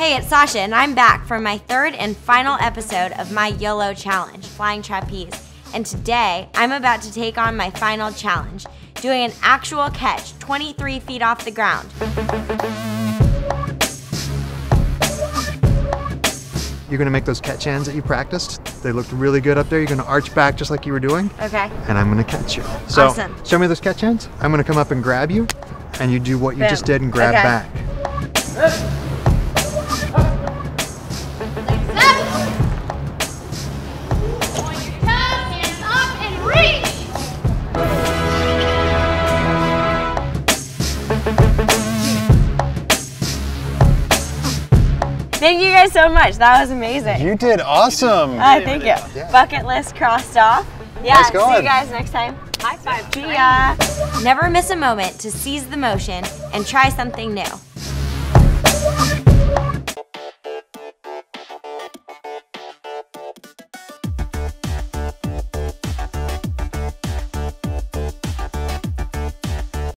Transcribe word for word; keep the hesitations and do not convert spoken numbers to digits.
Hey, it's Sasha, and I'm back for my third and final episode of my YOLO Challenge, Flying Trapeze. And today, I'm about to take on my final challenge, doing an actual catch twenty-three feet off the ground. You're gonna make those catch hands that you practiced. They looked really good up there. You're gonna arch back just like you were doing. Okay. And I'm gonna catch you. So, awesome. Show me those catch hands. I'm gonna come up and grab you, and you do what you Boom. Just did and grab okay. back. Uh. Thank you guys so much. That was amazing. You did awesome. Uh, thank you. Yeah. Bucket list crossed off. Yeah, nice going. See you guys next time. High five. See ya. Never miss a moment to seize the motion and try something new.